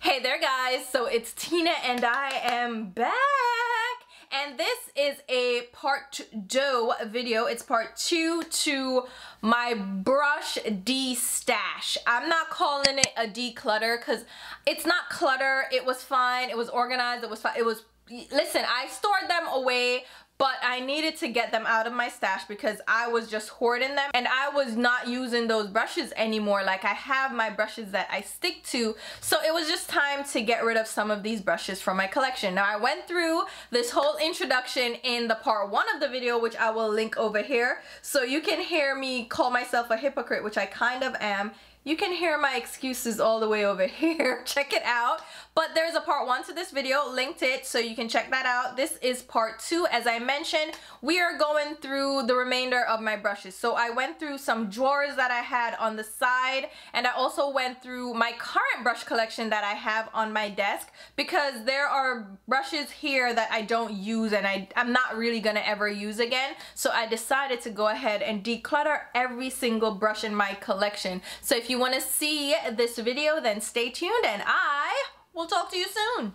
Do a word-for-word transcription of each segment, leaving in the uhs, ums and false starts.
Hey there guys, so it's Tina and I am back, and this is a part two video. It's part two to my brush de-stash. I'm not calling it a declutter because it's not clutter. It was fine, it was organized, it was fine, it was, listen, I stored them away, but I needed to get them out of my stash because I was just hoarding them and I was not using those brushes anymore. Like, I have my brushes that I stick to, so it was just time to get rid of some of these brushes from my collection. Now, I went through this whole introduction in the part one of the video, which I will link over here, so you can hear me call myself a hypocrite, which I kind of am. You can hear my excuses all the way over here. Check it out. But there's a part one to this video, linked it, so you can check that out. This is part two. As I mentioned, we are going through the remainder of my brushes. So I went through some drawers that I had on the side, and I also went through my current brush collection that I have on my desk, because there are brushes here that I don't use and I, I'm not really gonna ever use again. So I decided to go ahead and declutter every single brush in my collection. So if you If you want to see this video, then stay tuned and I will talk to you soon.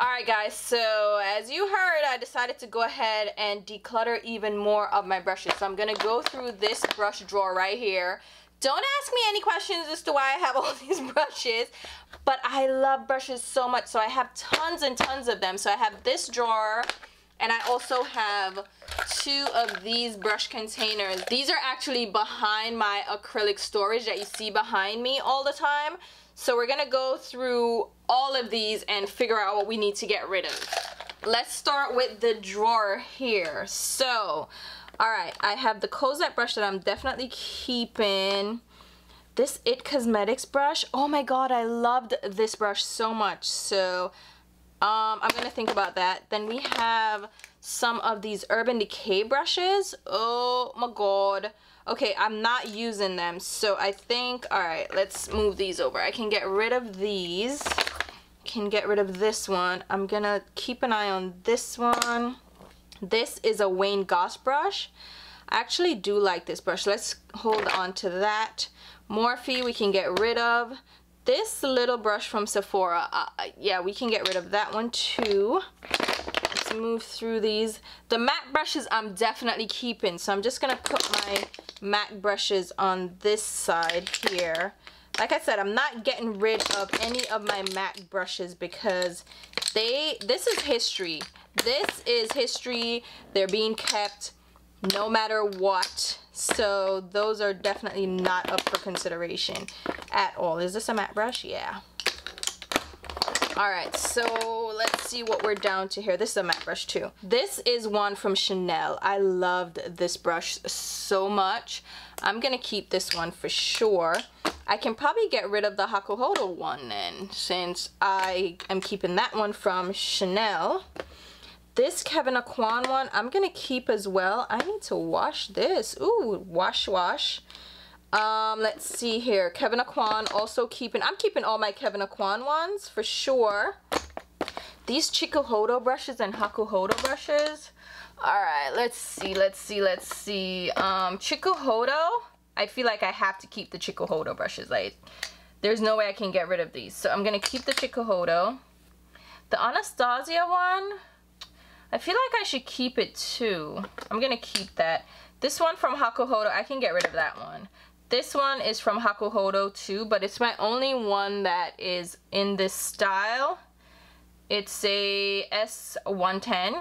Alright guys, so as you heard, I decided to go ahead and declutter even more of my brushes. So I'm going to go through this brush drawer right here. Don't ask me any questions as to why I have all these brushes, but I love brushes so much, so I have tons and tons of them. So I have this drawer, and I also have two of these brush containers. These are actually behind my acrylic storage that you see behind me all the time. So we're gonna go through all of these and figure out what we need to get rid of. Let's start with the drawer here. So, all right, I have the Cozzette brush that I'm definitely keeping. This I T Cosmetics brush, oh my God, I loved this brush so much. So, Um, I'm gonna think about that. Then we have some of these Urban Decay brushes. Oh my God. Okay, I'm not using them. So I think, all right, let's move these over. I can get rid of these. Can get rid of this one. I'm gonna keep an eye on this one. This is a Wayne Goss brush. I actually do like this brush. Let's hold on to that. Morphe, we can get rid of. This little brush from Sephora, uh, yeah, we can get rid of that one too. Let's move through these. The M A C brushes I'm definitely keeping, so I'm just gonna put my M A C brushes on this side here. Like I said, I'm not getting rid of any of my M A C brushes because they, this is history. This is history, they're being kept no matter what. So those are definitely not up for consideration at all. Is this a matte brush? Yeah. All right, so let's see what we're down to here. This is a matte brush too. This is one from Chanel. I loved this brush so much. I'm gonna keep this one for sure. I can probably get rid of the Hakuhodo one then, since I am keeping that one from Chanel. This Kevyn Aucoin one, I'm gonna keep as well. I need to wash this. Ooh, wash, wash. Um, let's see here. Kevyn Aucoin also keeping. I'm keeping all my Kevyn Aucoin ones for sure. These Chikuhodo brushes and Hakuhodo brushes. All right, let's see, let's see, let's see. Um, Chikuhodo. I feel like I have to keep the Chikuhodo brushes. Like, there's no way I can get rid of these. So I'm gonna keep the Chikuhodo. The Anastasia one. I feel like I should keep it too. I'm gonna keep that. This one from Hakuhodo, I can get rid of that one. This one is from Hakuhodo too, but it's my only one that is in this style. It's a S one ten.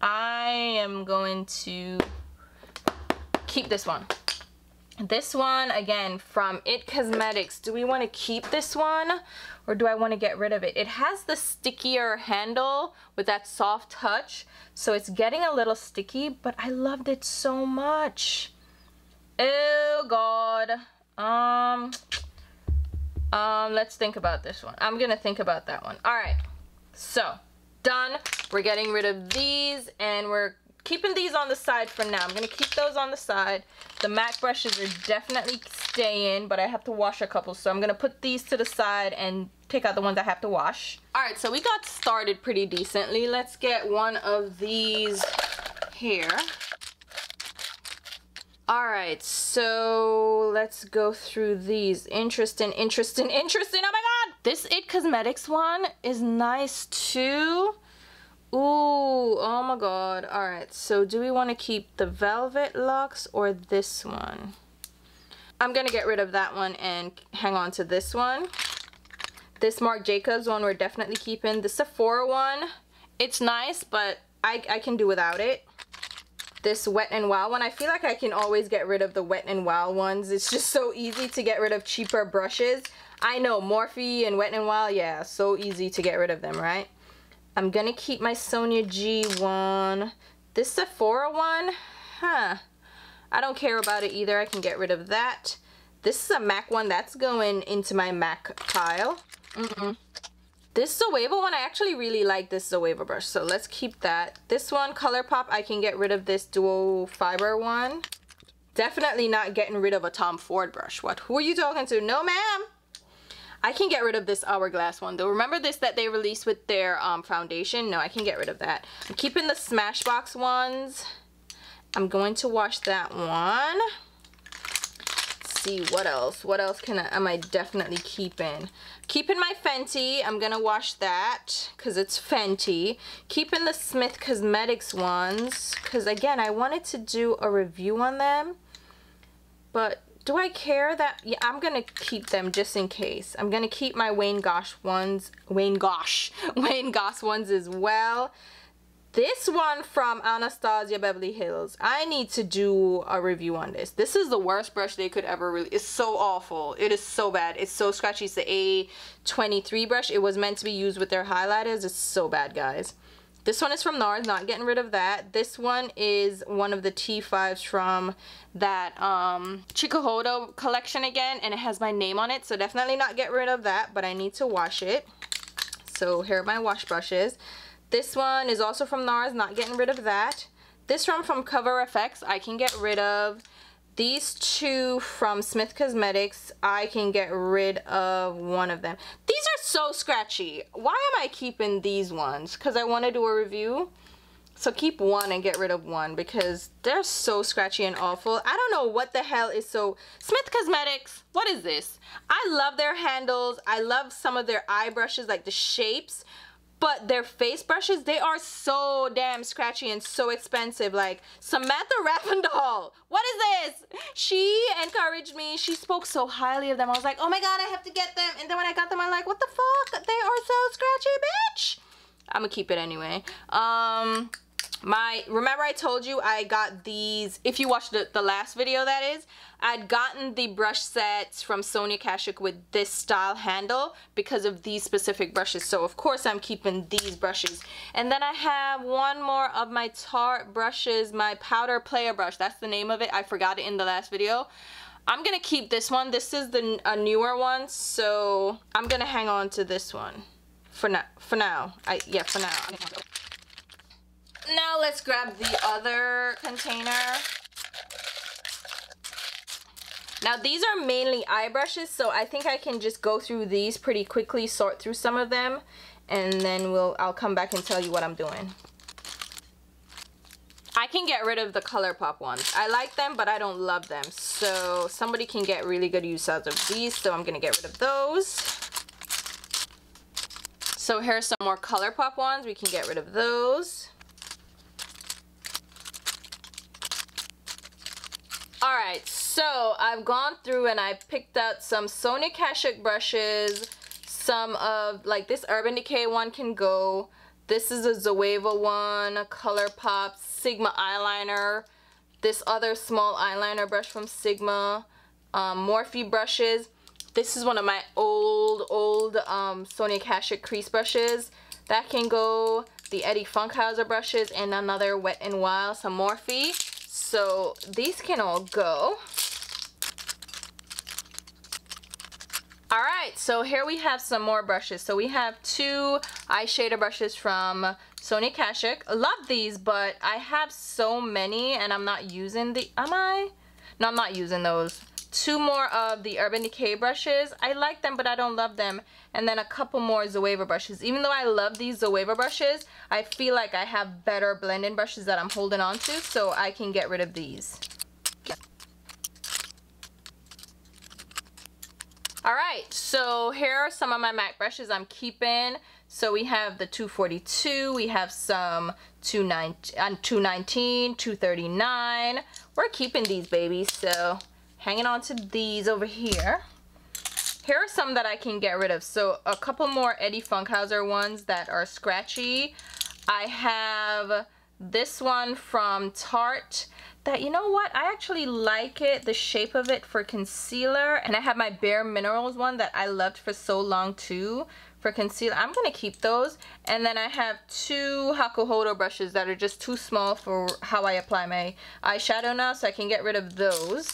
I am going to keep this one. This one, again, from I T Cosmetics. Do we want to keep this one or do I want to get rid of it? It has the stickier handle with that soft touch, so it's getting a little sticky, but I loved it so much. Oh God. Um, um, let's think about this one. I'm going to think about that one. All right, so done. We're getting rid of these and we're keeping these on the side for now. I'm gonna keep those on the side. The M A C brushes are definitely staying, but I have to wash a couple, so I'm gonna put these to the side and take out the ones I have to wash. All right, so we got started pretty decently. Let's get one of these here. All right, so let's go through these. Interesting, interesting, interesting. Oh my God! This I T Cosmetics one is nice too. Ooh, oh my god. Alright, so do we want to keep the Velvet Luxe or this one? I'm going to get rid of that one and hang on to this one. This Marc Jacobs one we're definitely keeping. The Sephora one, it's nice, but I, I can do without it. This Wet n' Wild one, I feel like I can always get rid of the Wet n' Wild ones. It's just so easy to get rid of cheaper brushes. I know, Morphe and Wet n' Wild, yeah, so easy to get rid of them, right? I'm gonna keep my Sonia G one. This Sephora one, huh, I don't care about it either. I can get rid of that. This is a MAC one. That's going into my MAC pile. Mm-mm. This Zoeva one, I actually really like this Zoeva brush, so let's keep that. This one, ColourPop, I can get rid of this dual fiber one. Definitely not getting rid of a Tom Ford brush. What? Who are you talking to? No, ma'am! I can get rid of this Hourglass one though. Remember this that they released with their um, foundation? No, I can get rid of that. I'm keeping the Smashbox ones. I'm going to wash that one. Let's see, what else? What else can I, am I definitely keeping? Keeping my Fenty. I'm going to wash that because it's Fenty. Keeping the Smith Cosmetics ones because, again, I wanted to do a review on them. But... do I care that, yeah, I'm gonna keep them just in case. I'm gonna keep my Wayne Goss ones, Wayne Goss, Wayne Goss ones as well. This one from Anastasia Beverly Hills, I need to do a review on this. This is the worst brush they could ever release. It's so awful. It is so bad. It's so scratchy. It's the A twenty-three brush. It was meant to be used with their highlighters. It's so bad, guys. This one is from NARS, not getting rid of that. This one is one of the T fives from that um, Chikuhodo collection again, and it has my name on it, so definitely not get rid of that, but I need to wash it. So here are my wash brushes. This one is also from NARS, not getting rid of that. This one from CoverFX, I can get rid of. These two from Smith Cosmetics, I can get rid of one of them. These are so scratchy. Why am I keeping these ones? Because I want to do a review. So keep one and get rid of one because they're so scratchy and awful. I don't know what the hell is so... Smith Cosmetics, what is this? I love their handles. I love some of their eye brushes, like the shapes. But their face brushes, they are so damn scratchy and so expensive. Like, Samantha Rappendall, what is this? She encouraged me. She spoke so highly of them. I was like, oh my god, I have to get them. And then when I got them, I'm like, what the fuck? They are so scratchy, bitch. I'm gonna keep it anyway. Um, my remember I told you I got these, if you watched the, the last video that is, I'd gotten the brush sets from Sonia Kashuk with this style handle because of these specific brushes. So of course I'm keeping these brushes. And then I have one more of my Tarte brushes, my powder player brush. That's the name of it. I forgot it in the last video. I'm gonna keep this one. This is the a newer one, so I'm gonna hang on to this one for now. For now, I yeah, for now. Now let's grab the other container. Now these are mainly eye brushes, so I think I can just go through these pretty quickly, sort through some of them, and then we'll I'll come back and tell you what I'm doing. I can get rid of the ColourPop ones. I like them, but I don't love them. So somebody can get really good use out of these, so I'm gonna get rid of those. So here's some more ColourPop ones. We can get rid of those. Alright, so I've gone through and I picked out some Sonia Kashuk brushes, some of, like, this Urban Decay one can go, this is a Zoeva one, a ColourPop, Sigma eyeliner, this other small eyeliner brush from Sigma, um, Morphe brushes, this is one of my old, old um, Sonia Kashuk crease brushes, that can go, the Eddie Funkhauser brushes, and another Wet n' Wild, some Morphe. So these can all go. All right, so here we have some more brushes. So we have two eyeshadow brushes from Sonia Kashuk. I love these, but I have so many and I'm not using the, am I? No, I'm not using those. Two more of the Urban Decay brushes. I like them, but I don't love them. And then a couple more Zoeva brushes. Even though I love these Zoeva brushes, I feel like I have better blending brushes that I'm holding on to, so I can get rid of these. All right, so here are some of my MAC brushes I'm keeping. So we have the two forty-two, we have some two nineteen, two thirty-nine. We're keeping these babies, so hanging on to these over here. Here are some that I can get rid of. So a couple more Eddie Funkhauser ones that are scratchy. I have this one from Tarte that, you know what, I actually like it, the shape of it for concealer. And I have my Bare Minerals one that I loved for so long too for concealer. I'm gonna keep those. And then I have two Hakuhodo brushes that are just too small for how I apply my eyeshadow now, so I can get rid of those.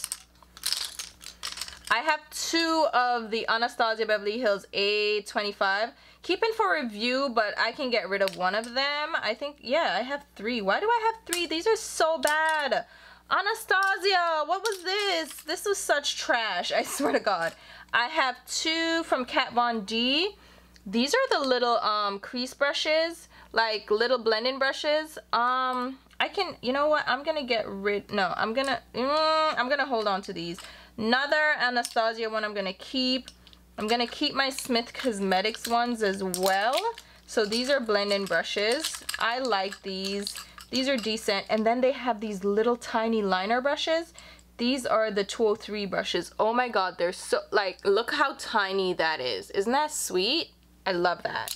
I have two of the Anastasia Beverly Hills A twenty-five, keeping for review, but I can get rid of one of them. I think, yeah, I have three. Why do I have three? These are so bad. Anastasia, what was this? This was such trash, I swear to God. I have two from Kat Von D. These are the little um, crease brushes, like little blending brushes. Um, I can, you know what? I'm gonna get rid, no, I'm gonna, mm, I'm gonna hold on to these. Another Anastasia one I'm gonna keep. I'm gonna keep my Smith Cosmetics ones as well. So these are blending brushes. I like these. These are decent. And then they have these little tiny liner brushes. These are the two oh three brushes. Oh my God, they're so, like, look how tiny that is. Isn't that sweet? I love that.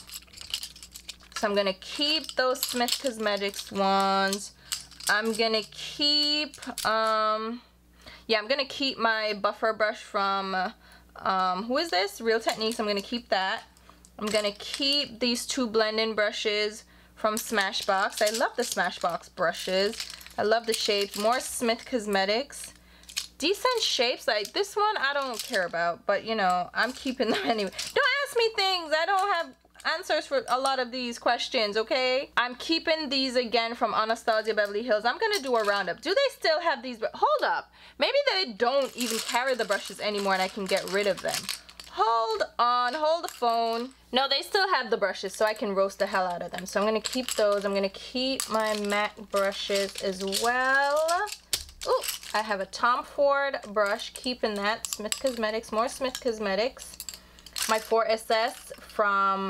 So I'm gonna keep those Smith Cosmetics ones. I'm gonna keep, um, yeah, I'm gonna keep my buffer brush from, um, who is this? Real Techniques. I'm gonna keep that. I'm gonna keep these two blending brushes from Smashbox. I love the Smashbox brushes. I love the shapes. More Smith Cosmetics. Decent shapes. Like this one, I don't care about, but you know, I'm keeping them anyway. Don't ask me things. I don't have answers for a lot of these questions, okay? I'm keeping these again from Anastasia Beverly Hills. I'm gonna do a roundup. Do they still have these? Hold up. Maybe they don't even carry the brushes anymore and I can get rid of them. Hold on, hold the phone. No, they still have the brushes, so I can roast the hell out of them. So I'm gonna keep those. I'm gonna keep my MAC brushes as well. Ooh, I have a Tom Ford brush, keeping that. Smith Cosmetics, more Smith Cosmetics. My four S S from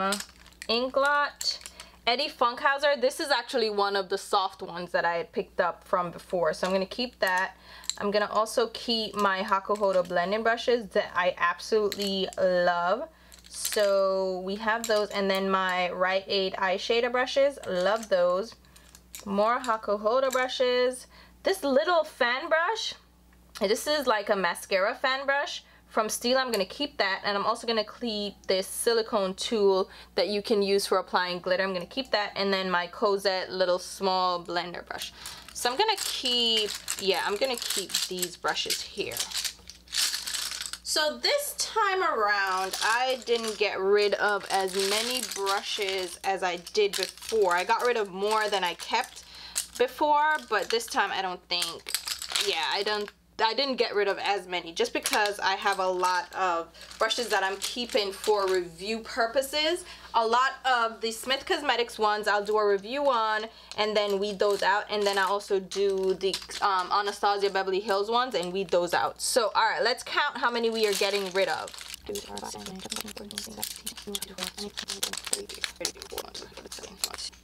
Inglot. Eddie Funkhauser, this is actually one of the soft ones that I had picked up from before, so I'm going to keep that. I'm going to also keep my Hakuhodo blending brushes that I absolutely love. So we have those, and then my Rite Aid eyeshadow brushes, love those. More Hakuhodo brushes. This little fan brush, this is like a mascara fan brush. From Steel, I'm gonna keep that, and I'm also gonna keep this silicone tool that you can use for applying glitter. I'm gonna keep that, and then my Cozzette little small blender brush. So I'm gonna keep, yeah, I'm gonna keep these brushes here. So this time around, I didn't get rid of as many brushes as I did before. I got rid of more than I kept before, but this time I don't think, yeah, I don't I didn't get rid of as many, just because I have a lot of brushes that I'm keeping for review purposes. A lot of the Smith Cosmetics ones I'll do a review on and then weed those out, and then I also do the um, Anastasia Beverly Hills ones and weed those out. So all right, let's count how many we are getting rid of.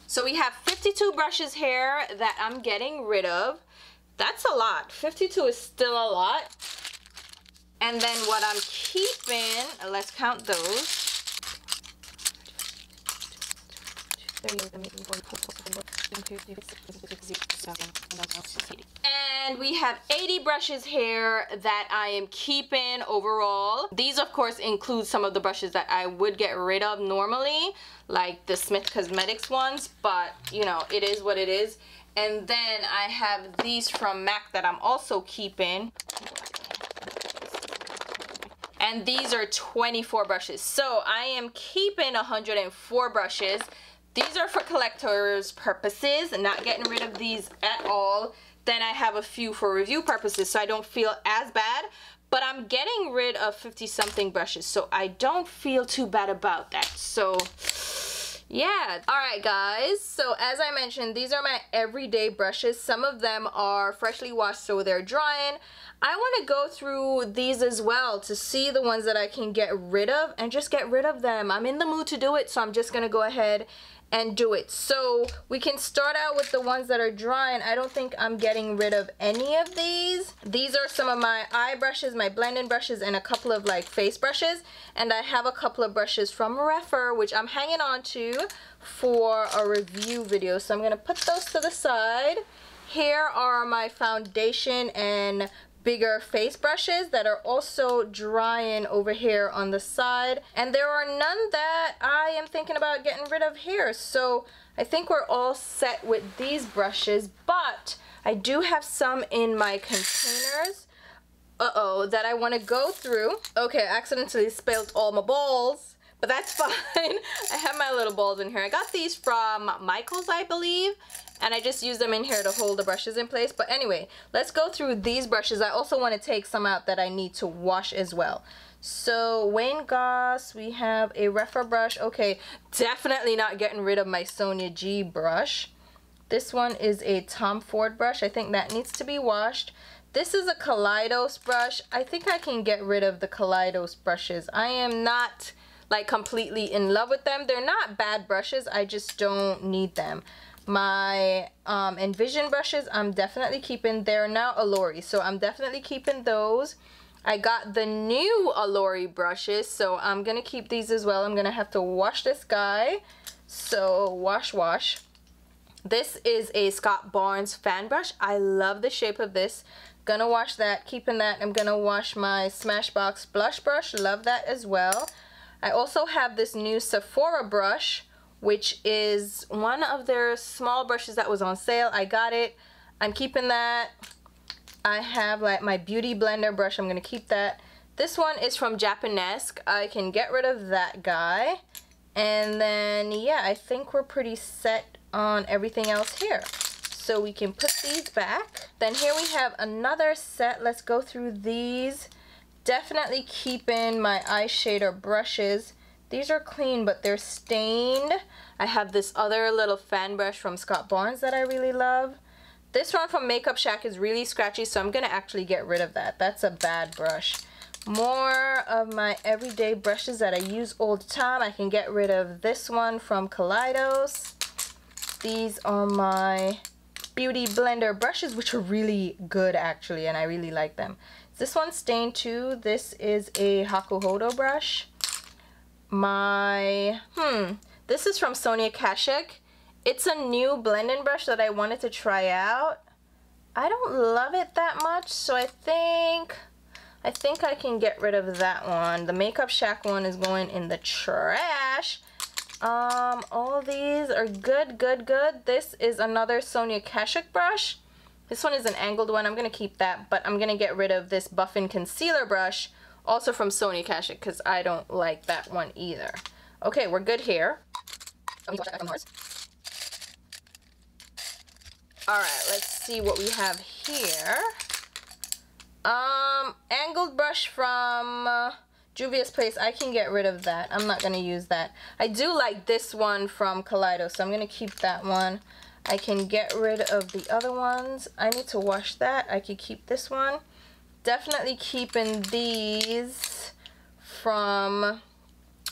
So we have fifty-two brushes here that I'm getting rid of. That's a lot. fifty-two is still a lot. And then what I'm keeping, let's count those. And we have eighty brushes here that I am keeping overall. These of course include some of the brushes that I would get rid of normally, like the Smith Cosmetics ones, but you know, it is what it is. And then I have these from MAC that I'm also keeping. And these are twenty-four brushes. So I am keeping one hundred four brushes. These are for collector's purposes, not getting rid of these at all. Then I have a few for review purposes, so I don't feel as bad. But I'm getting rid of fifty something brushes, so I don't feel too bad about that. So yeah. All right, guys, so as I mentioned, these are my everyday brushes. Some of them are freshly washed, so they're drying. I want to go through these as well to see the ones that I can get rid of and just get rid of them. I'm in the mood to do it, so I'm just gonna go ahead and do it. So we can start out with the ones that are drying. I don't think I'm getting rid of any of these. These are some of my eye brushes, my blending brushes, and a couple of like face brushes. And I have a couple of brushes from Refur, which I'm hanging on to for a review video. So I'm gonna put those to the side. Here are my foundation and bigger face brushes that are also drying over here on the side, and there are none that I am thinking about getting rid of here, so I think we're all set with these brushes. But I do have some in my containers uh-oh that I want to go through. Okay, I accidentally spilled all my balls, but that's fine. I have my little balls in here. I got these from Michael's, I believe, and I just use them in here to hold the brushes in place. But anyway, let's go through these brushes. I also want to take some out that I need to wash as well. So Wayne Goss, we have a Refur brush. Okay, definitely not getting rid of my Sonia G brush. This one is a Tom Ford brush. I think that needs to be washed. This is a Kaleidos brush. I think I can get rid of the Kaleidos brushes. I am not like completely in love with them. They're not bad brushes, I just don't need them. My um, Envision brushes, I'm definitely keeping. They're now Allori, so I'm definitely keeping those. I got the new Allori brushes, so I'm gonna keep these as well. I'm gonna have to wash this guy, so wash, wash. This is a Scott Barnes fan brush. I love the shape of this. Gonna wash that, keeping that. I'm gonna wash my Smashbox blush brush, love that as well. I also have this new Sephora brush, which is one of their small brushes that was on sale. I got it. I'm keeping that. I have like my Beauty Blender brush. I'm going to keep that. This one is from Japanesque. I can get rid of that guy. And then, yeah, I think we're pretty set on everything else here. So we can put these back. Then here we have another set. Let's go through these. Definitely keeping my eye shader brushes. These are clean, but they're stained. I have this other little fan brush from Scott Barnes that I really love. This one from Makeup Shack is really scratchy, so I'm gonna actually get rid of that. That's a bad brush. More of my everyday brushes that I use all the time. I can get rid of this one from Kaleidos. These are my Beauty Blender brushes, which are really good actually, and I really like them. This one's stained too. This is a Hakuhodo brush. My, hmm, this is from Sonia Kashuk. It's a new blending brush that I wanted to try out. I don't love it that much, so I think, I think I can get rid of that one. The Makeup Shack one is going in the trash. Um, all these are good, good, good. This is another Sonia Kashuk brush. This one is an angled one. I'm gonna keep that, but I'm gonna get rid of this Buffin concealer brush, also from Sonia Kashuk, because I don't like that one either. Okay, we're good here. Alright, let's see what we have here. Um, angled brush from uh, Juvia's Place. I can get rid of that. I'm not going to use that. I do like this one from Kaleidos, so I'm going to keep that one. I can get rid of the other ones. I need to wash that. I could keep this one. Definitely keeping these from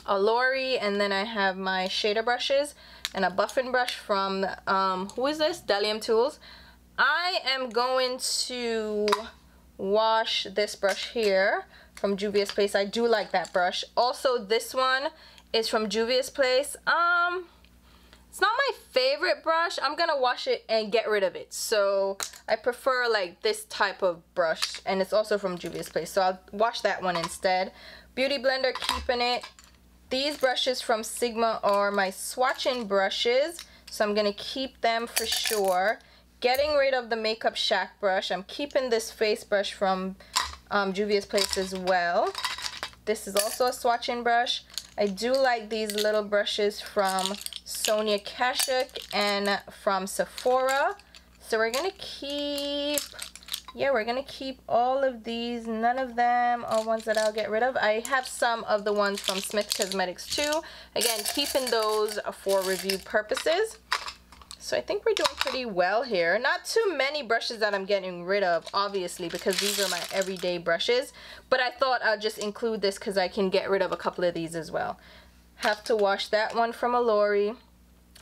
Allori, and then I have my shader brushes and a Buffin brush from um who is this? Delium Tools. I am going to wash this brush here from Juvia's Place. I do like that brush. Also, this one is from Juvia's Place. Um It's not my favorite brush. I'm gonna wash it and get rid of it. So I prefer like this type of brush, and it's also from Juvia's Place, so I'll wash that one instead. Beauty Blender, keeping it. These brushes from Sigma are my swatching brushes, so I'm gonna keep them for sure. Getting rid of the Makeup Shack brush. I'm keeping this face brush from um, Juvia's Place as well. This is also a swatching brush. I do like these little brushes from Sonia Kashuk and from Sephora. So we're gonna keep yeah, we're gonna keep all of these. None of them are ones that I'll get rid of. I have some of the ones from Smith Cosmetics too. Again, keeping those for review purposes. So I think we're doing pretty well here. Not too many brushes that I'm getting rid of, obviously, because these are my everyday brushes. But I thought I'll just include this because I can get rid of a couple of these as well. Have to wash that one from Allori.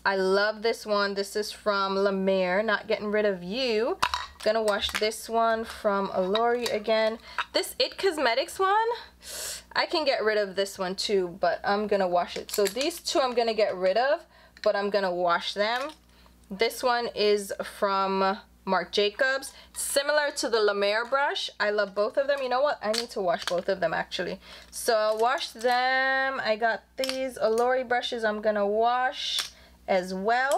I love this one. This is from La Mer. Not getting rid of you. Gonna wash this one from Allori again. This I T Cosmetics one, I can get rid of this one too, but I'm gonna wash it. So these two I'm gonna get rid of, but I'm gonna wash them. This one is from Marc Jacobs, similar to the La Mer brush. I love both of them. You know what? I need to wash both of them actually. So I'll wash them. I got these Allori brushes I'm gonna wash as well.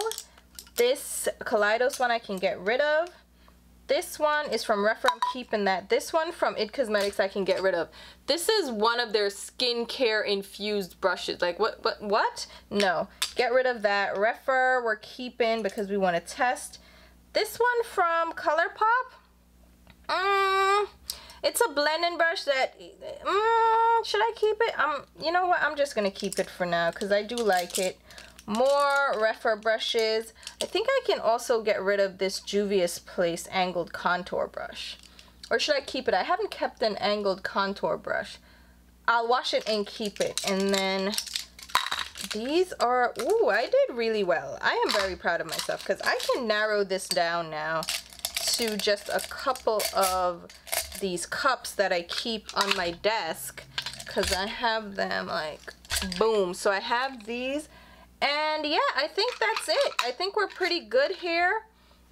This Kaleidos one I can get rid of. This one is from Refur. I'm keeping that. This one from I T Cosmetics I can get rid of. This is one of their skincare infused brushes. Like what, what, what? No. Get rid of that. Refur we're keeping because we want to test. This one from ColourPop. Mm, it's a blending brush that, mm, should I keep it? Um, you know what? I'm just going to keep it for now because I do like it. More Refur brushes. I think I can also get rid of this Juvia's Place angled contour brush. Or should I keep it? I haven't kept an angled contour brush. I'll wash it and keep it. And then these are, ooh, I did really well. I am very proud of myself because I can narrow this down now to just a couple of these cups that I keep on my desk because I have them like, boom. So I have these. And yeah, I think that's it. I think we're pretty good here.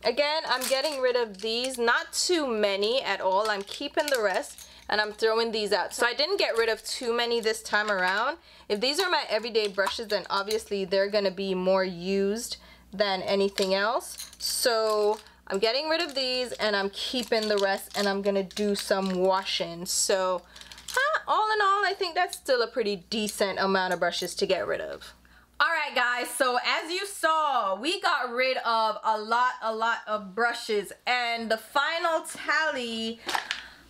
Again, I'm getting rid of these. Not too many at all. I'm keeping the rest and I'm throwing these out. So I didn't get rid of too many this time around. If these are my everyday brushes, then obviously they're going to be more used than anything else. So I'm getting rid of these and I'm keeping the rest and I'm going to do some washing. So huh, all in all, I think that's still a pretty decent amount of brushes to get rid of. Alright guys, so as you saw, we got rid of a lot, a lot of brushes, and the final tally,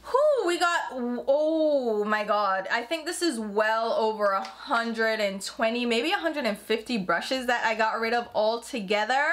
whoo, we got, oh my god, I think this is well over one hundred twenty, maybe one hundred fifty brushes that I got rid of all together.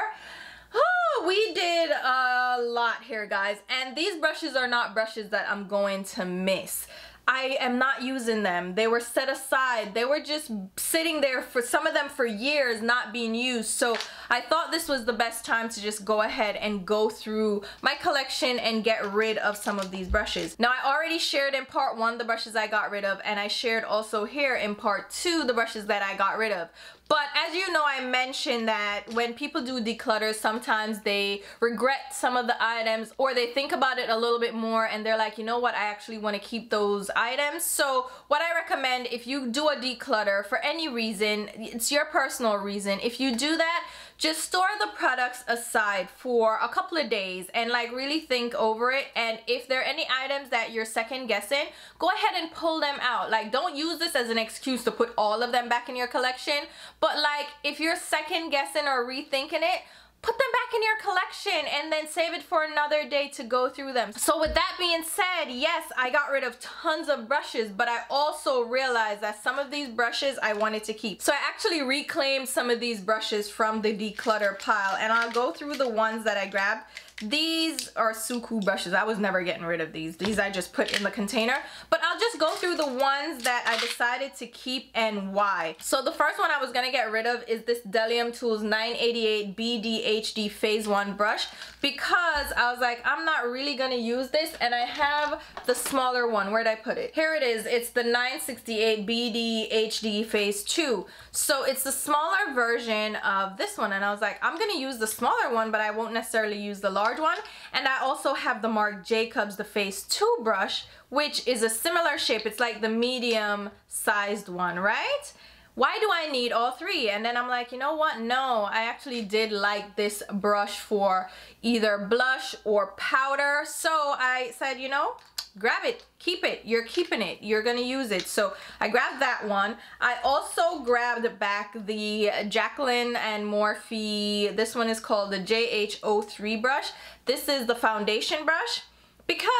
Whew, we did a lot here guys, and these brushes are not brushes that I'm going to miss. I am not using them. They were set aside. They were just sitting there, for some of them for years, not being used. So I thought this was the best time to just go ahead and go through my collection and get rid of some of these brushes. Now I already shared in part one the brushes I got rid of, and I shared also here in part two the brushes that I got rid of. But as you know, I mentioned that when people do declutter, sometimes they regret some of the items or they think about it a little bit more and they're like, you know what, I actually want to keep those items. So what I recommend, if you do a declutter for any reason, it's your personal reason, if you do that, just store the products aside for a couple of days and like really think over it. And if there are any items that you're second guessing, go ahead and pull them out. Like, don't use this as an excuse to put all of them back in your collection. But like, if you're second guessing or rethinking it, put them back in your collection and then save it for another day to go through them. So with that being said, yes, I got rid of tons of brushes, but I also realized that some of these brushes I wanted to keep. So I actually reclaimed some of these brushes from the declutter pile, and I'll go through the ones that I grabbed. These are Suku brushes. I was never getting rid of these. These I just put in the container. But I'll just go through the ones that I decided to keep and why. So the first one I was going to get rid of is this Delium Tools nine eighty-eight B D H D Phase one brush, because I was like, I'm not really going to use this, and I have the smaller one. Where'd I put it? Here it is. It's the nine sixty-eight B D H D Phase two. So it's the smaller version of this one, and I was like, I'm going to use the smaller one, but I won't necessarily use the larger large one. And I also have the Marc Jacobs the Phase two brush, which is a similar shape. It's like the medium sized one, right? Why do I need all three? And then I'm like, you know what? No, I actually did like this brush for either blush or powder. So I said, you know, grab it, keep it, you're keeping it, you're gonna use it. So I grabbed that one. I also grabbed back the Jacqueline and Morphe, this one is called the J H zero three brush. This is the foundation brush, because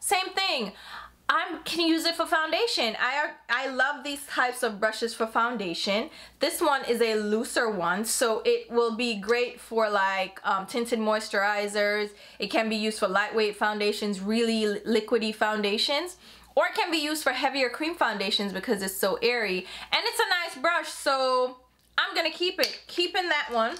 same thing. I can use it for foundation. I, I love these types of brushes for foundation. This one is a looser one, so it will be great for like um, tinted moisturizers. It can be used for lightweight foundations, really liquidy foundations, or it can be used for heavier cream foundations because it's so airy. And it's a nice brush, so I'm gonna keep it. Keeping that one.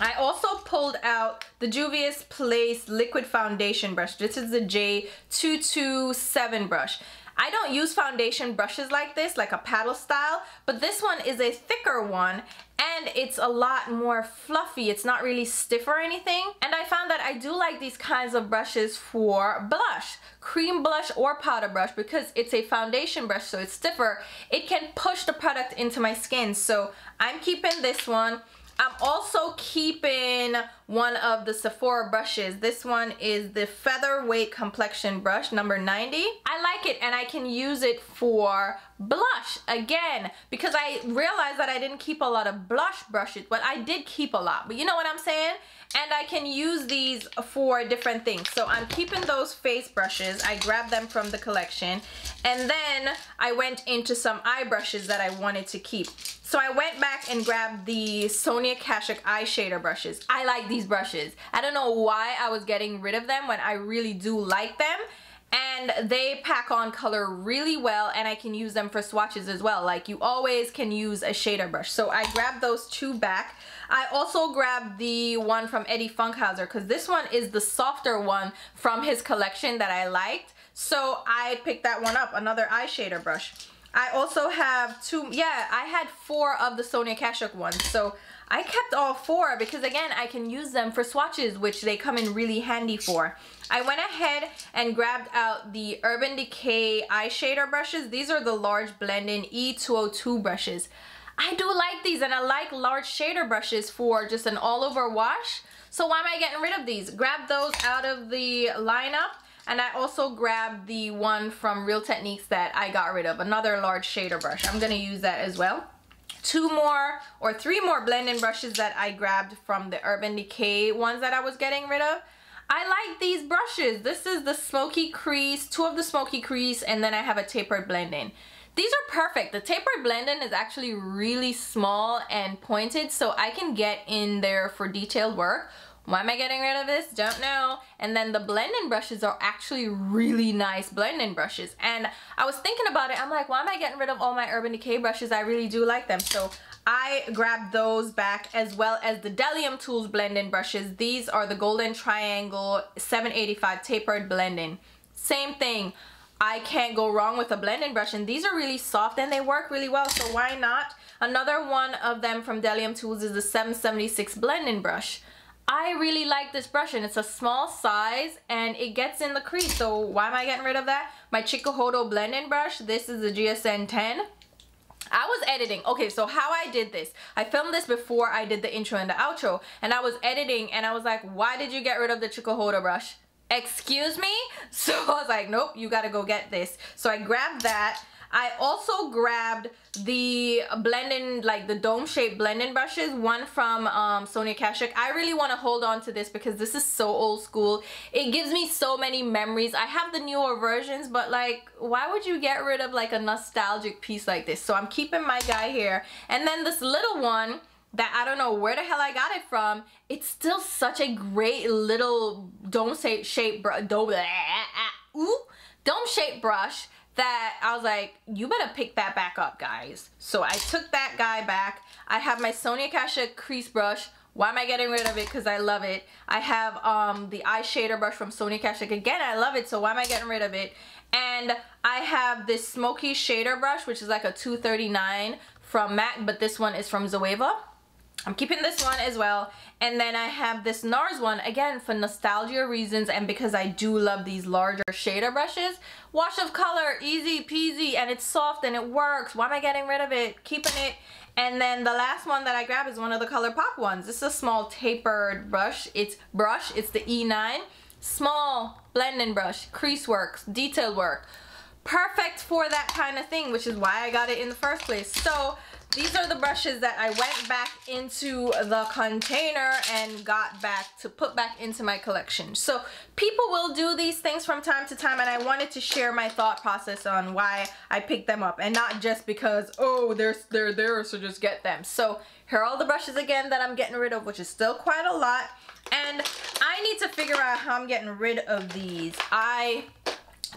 I also pulled out the Juvia's Place Liquid Foundation Brush. This is the J two two seven brush. I don't use foundation brushes like this, like a paddle style, but this one is a thicker one and it's a lot more fluffy. It's not really stiff or anything. And I found that I do like these kinds of brushes for blush, cream blush or powder brush, because it's a foundation brush, so it's stiffer. It can push the product into my skin. So I'm keeping this one. I'm also keeping one of the Sephora brushes. This one is the Featherweight Complexion Brush, number ninety. I like it and I can use it for blush, again, because I realized that I didn't keep a lot of blush brushes, but I did keep a lot, but you know what I'm saying? And I can use these for different things. So I'm keeping those face brushes. I grabbed them from the collection. And then I went into some eye brushes that I wanted to keep. So I went back and grabbed the Sonia Kashuk eyeshader brushes. I like these brushes. I don't know why I was getting rid of them when I really do like them. And they pack on color really well, and I can use them for swatches as well. Like, you always can use a shader brush. So I grabbed those two back. I also grabbed the one from Eddie Funkhauser because this one is the softer one from his collection that I liked. So I picked that one up, another eyeshader brush. I also have two, yeah, I had four of the Sonia Kashuk ones. So I kept all four because, again, I can use them for swatches, which they come in really handy for. I went ahead and grabbed out the Urban Decay eyeshader brushes. These are the large blend-in E two oh two brushes. I do like these, and I like large shader brushes for just an all-over wash. So why am I getting rid of these? Grab those out of the lineup. And I also grabbed the one from Real Techniques that I got rid of, another large shader brush. I'm going to use that as well. Two more or three more blend-in brushes that I grabbed from the Urban Decay ones that I was getting rid of. I like these brushes. This is the Smoky Crease, two of the Smoky Crease, and then I have a Tapered Blend-In. These are perfect. The Tapered Blend-In is actually really small and pointed, so I can get in there for detailed work. Why am I getting rid of this? Don't know. And then the blend-in brushes are actually really nice blend-in brushes. And I was thinking about it. I'm like, why am I getting rid of all my Urban Decay brushes? I really do like them. So I grabbed those back, as well as the Delium Tools blend-in brushes. These are the Golden Triangle seven eighty-five Tapered Blend-In. Same thing. I can't go wrong with a blend-in brush. And these are really soft and they work really well. So why not? Another one of them from Delium Tools is the seven seventy-six Blend-in brush. I really like this brush, and it's a small size and it gets in the crease, so why am I getting rid of that? My Chikuhodo blend-in brush, this is the G S N ten. I was editing. Okay, so how I did this, I filmed this before I did the intro and the outro, and I was editing and I was like, why did you get rid of the Chikuhodo brush? Excuse me? So I was like, nope, you gotta go get this. So I grabbed that. I also grabbed the blend-in, like the dome-shaped blend-in brushes, one from um, Sonia Kashuk. I really want to hold on to this because this is so old school. It gives me so many memories. I have the newer versions, but like, why would you get rid of like a nostalgic piece like this? So I'm keeping my guy here. And then this little one that I don't know where the hell I got it from, it's still such a great little dome-shaped brush. Dome, dome-shaped brush. That I was like, you better pick that back up, guys. So I took that guy back. I have my Sonia Kashuk crease brush. Why am I getting rid of it? Because I love it. I have um, the eyeshader brush from Sonia Kashuk. Again, I love it, so why am I getting rid of it? And I have this smoky shader brush, which is like a two thirty-nine from MAC, but this one is from Zoeva. I'm keeping this one as well. And then I have this NARS one, again, for nostalgia reasons and because I do love these larger shader brushes. Wash of color, easy peasy, and it's soft and it works. Why am I getting rid of it? Keeping it. And then the last one that I grab is one of the ColourPop ones. This is a small tapered brush. It's brush. It's the E nine. Small blending brush. Crease works. Detail work. Perfect for that kind of thing, which is why I got it in the first place. So These are the brushes that I went back into the container and got back to put back into my collection. So people will do these things from time to time, and I wanted to share my thought process on why I picked them up, and not just because, oh, they're, they're there, so just get them. So here are all the brushes again that I'm getting rid of, which is still quite a lot, and I need to figure out how I'm getting rid of these. I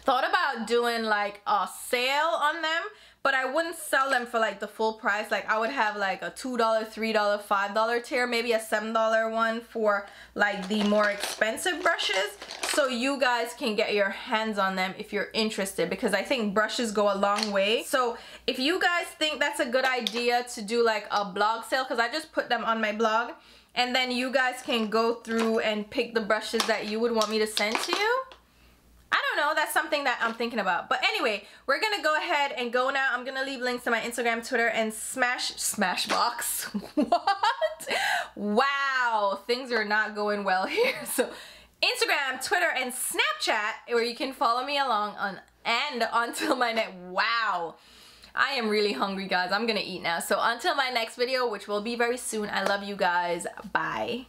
thought about doing like a sale on them, but I wouldn't sell them for like the full price. Like I would have like a two dollar, three dollar, five dollar tier, maybe a seven dollar one for like the more expensive brushes. So you guys can get your hands on them if you're interested, because I think brushes go a long way. So if you guys think that's a good idea to do like a blog sale, because I just put them on my blog, and then you guys can go through and pick the brushes that you would want me to send to you. I don't know, that's something that I'm thinking about. But anyway, we're gonna go ahead and go now. I'm gonna leave links to my Instagram, Twitter, and Smash, Smashbox. What? Wow, things are not going well here. So Instagram, Twitter, and Snapchat, where you can follow me along on and until my next, wow. I am really hungry, guys. I'm gonna eat now. So until my next video, which will be very soon, I love you guys, bye.